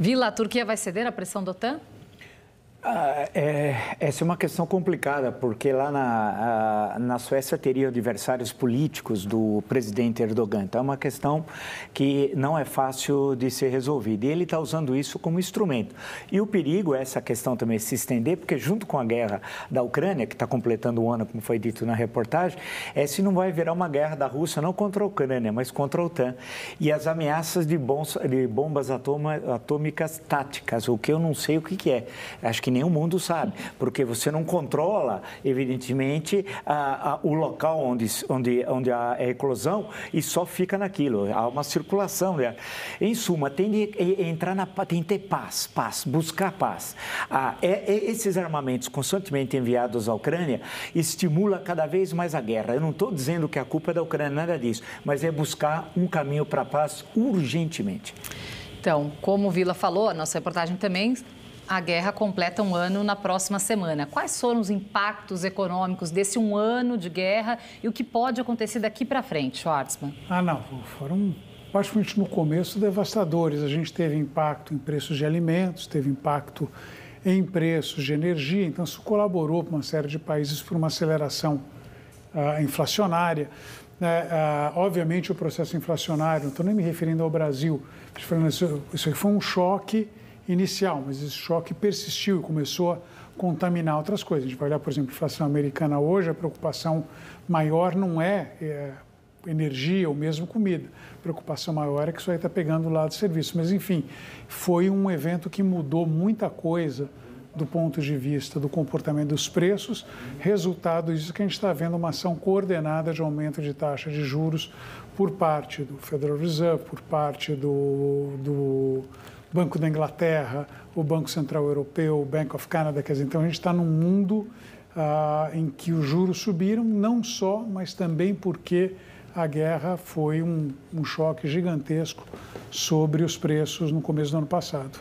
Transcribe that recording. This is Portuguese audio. Vila, a Turquia vai ceder à pressão da OTAN? Essa é uma questão complicada, porque lá na Suécia teria adversários políticos do presidente Erdogan. Então, é uma questão que não é fácil de ser resolvida. E ele está usando isso como instrumento. E o perigo é essa questão também se estender, porque junto com a guerra da Ucrânia, que está completando um ano, como foi dito na reportagem, é se não vai virar uma guerra da Rússia, não contra a Ucrânia, mas contra a OTAN. E as ameaças de bombas atômicas táticas, o que eu não sei o que é. Acho que nenhum mundo sabe, porque você não controla, evidentemente, o local onde há a eclosão e só fica naquilo, há uma circulação. Em suma, tem de entrar tem que ter paz, buscar paz. Esses armamentos constantemente enviados à Ucrânia estimula cada vez mais a guerra. Eu não estou dizendo que a culpa é da Ucrânia, nada disso, mas é buscar um caminho para a paz urgentemente. Então, como o Vila falou, a nossa reportagem também... A guerra completa um ano na próxima semana. Quais foram os impactos econômicos desse um ano de guerra e o que pode acontecer daqui para frente, Schwartzman? Foram praticamente no começo devastadores. A gente teve impacto em preços de alimentos, teve impacto em preços de energia. Então, isso colaborou para uma série de países para uma aceleração inflacionária. Obviamente, o processo inflacionário, não estou nem me referindo ao Brasil, isso foi um choque inicial, mas esse choque persistiu e começou a contaminar outras coisas. A gente vai olhar, por exemplo, a inflação americana hoje, a preocupação maior não é energia ou mesmo comida. A preocupação maior é que isso aí está pegando o lado de serviço. Mas, enfim, foi um evento que mudou muita coisa do ponto de vista do comportamento dos preços. Resultado disso que a gente está vendo uma ação coordenada de aumento de taxa de juros por parte do Federal Reserve, por parte do Banco da Inglaterra, o Banco Central Europeu, o Bank of Canada. Quer dizer, então a gente está num mundo em que os juros subiram, não só, mas também porque a guerra foi um choque gigantesco sobre os preços no começo do ano passado.